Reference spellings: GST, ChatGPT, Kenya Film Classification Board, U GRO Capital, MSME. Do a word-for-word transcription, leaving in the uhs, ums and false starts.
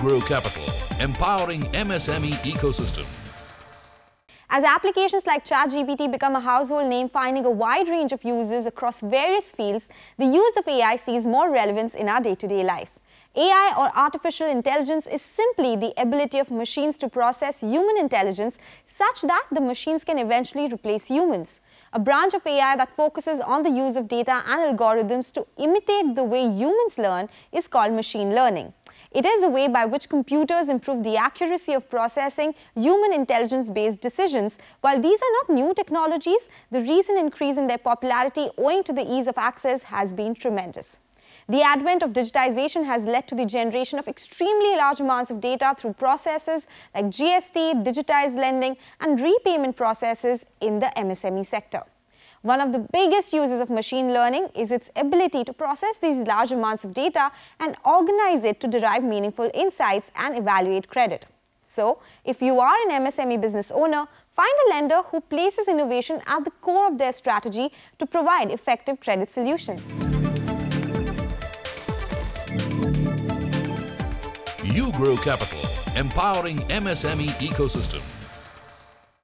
U GRO Capital, empowering M S M E ecosystem. As applications like ChatGPT become a household name, finding a wide range of users across various fields, the use of A I sees more relevance in our day-to-day life. A I, or artificial intelligence, is simply the ability of machines to process human intelligence such that the machines can eventually replace humans. A branch of A I that focuses on the use of data and algorithms to imitate the way humans learn is called machine learning. It is a way by which computers improve the accuracy of processing human intelligence-based decisions. While these are not new technologies, the recent increase in their popularity owing to the ease of access has been tremendous. The advent of digitization has led to the generation of extremely large amounts of data through processes like G S T, digitized lending, and repayment processes in the M S M E sector. One of the biggest uses of machine learning is its ability to process these large amounts of data and organize it to derive meaningful insights and evaluate credit. So, if you are an M S M E business owner, find a lender who places innovation at the core of their strategy to provide effective credit solutions. U GRO Capital, empowering M S M E ecosystem.